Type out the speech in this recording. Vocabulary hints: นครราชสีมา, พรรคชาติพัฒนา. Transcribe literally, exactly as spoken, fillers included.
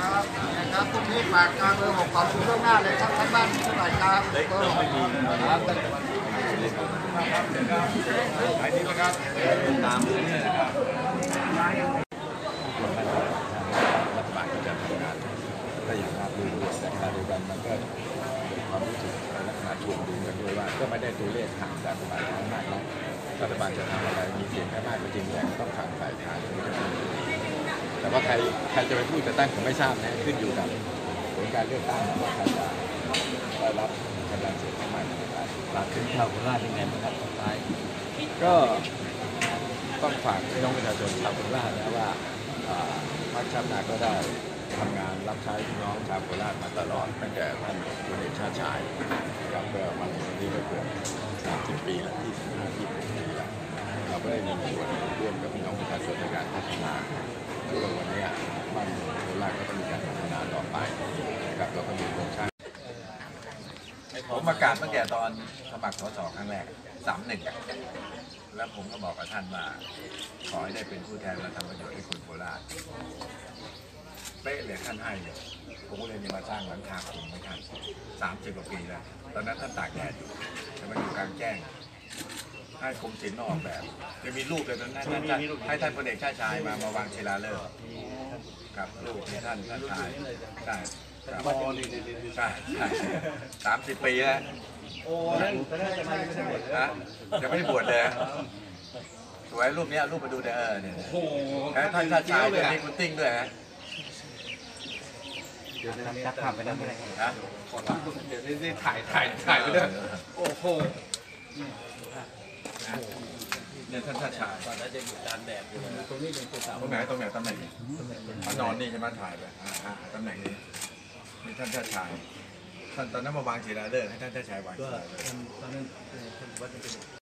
ครับนะครับพรุ่งนี้ฝากทางเบอร์หกขอบคุณล่วงหน้าเลยครับทั้งบ้านทุกฝ่ายครับเบอร์หกครับหลายที่นะครับตามที่นี่นะครับรัฐบาลก็จะทำงานได้อย่างราบรื่นแต่ขณะเดียวกันมันก็เกิดความรู้สึกในลักษณะชวนดูกันด้วยว่าก็ไม่ได้ตัวเลขห่างจากรัฐบาลมากนักรัฐบาลจะทำอะไรมีเสียงแค่มากก็จริงแต่ต้องผ่านฝ่ายค้านแต่ว่าใครใครจะไปพูดจะตั้งผมไม่ทราบนะขึ้นอยู่กับผลการเลือกตั้งว่าใครจะได้รับกำลังเสียงมากฝากถึงชาวโคราชยังไงบ้างครับสุดท้ายก็ต้องฝากพี่น้องประชาชนชาวโคราชนะว่าพรรคชาตินาก็ได้ทำงานรับใช้พี่น้องชาวโคราชมาตลอดตั้งแต่ท่านพลเอกชาติชายกับเมื่อวันนี้ก็เกือบสามสิบปีแล้วที่ห้าสิบหกปีแล้วเราก็ได้มีส่วนร่วมกับพี่น้องประชาชนในการพัฒนาแล้ววันนี้บ้านโคราชก็ต้องมีการพัฒนาต่อไปนะครับเราก็มีโครงสร้างผมประกาศตั้งแต่ตอนสมัครส.ส.ครั้งแรกสามหนึ่งแล้วผมก็บอกกับท่านว่าขอให้ได้เป็นผู้แทนและทำประโยชน์ให้คนโคราชเป๊ะเลยท่านให้เลยผมก็เลยมีมาสร้างหลังคาผมไม่ทันสามสิบกว่าปีแล้วตอนนั้นท่านตากแดดอยู่แต่มาอยู่กลางแจ้งให้กรมศิลป์ออกแบบจะมีรูปเลยตอนนั้นให้ท่านพลเอกชาติชายมามาวางศิลาฤกษ์กับรูปที่ท่านท่านชายได้ใช่สามสิบปีแล้วโอ้ยนะยังไม่ได้บวชเลยสวยรูปนี้รูปมาดูเด้อเนี่ยแล้วท่านชาติชายจะมีคุณติ้งด้วยฮะเดี๋ยวจะจับภาพไปได้ไหมนะเดี๋ยวได้ถ่ายถ่ายถ่ายไปด้วยโอ้โหเนี่ยท่านชาติชายตอนนั้นจะอยู่ตามแบบอยู่ตรงนี้เป็นตัวสาวตรงไหนตรงไหนตำแหน่งนอนนี่ใช่ไหมถ่ายไปตำแหน่งนี้มีท่านชาติชายท่านตอนนั้นมาวางศิลาฤกษ์ให้ท่านชาติชายวางศิลาฤกษ์ตอนนั้นท่านวัดเป็น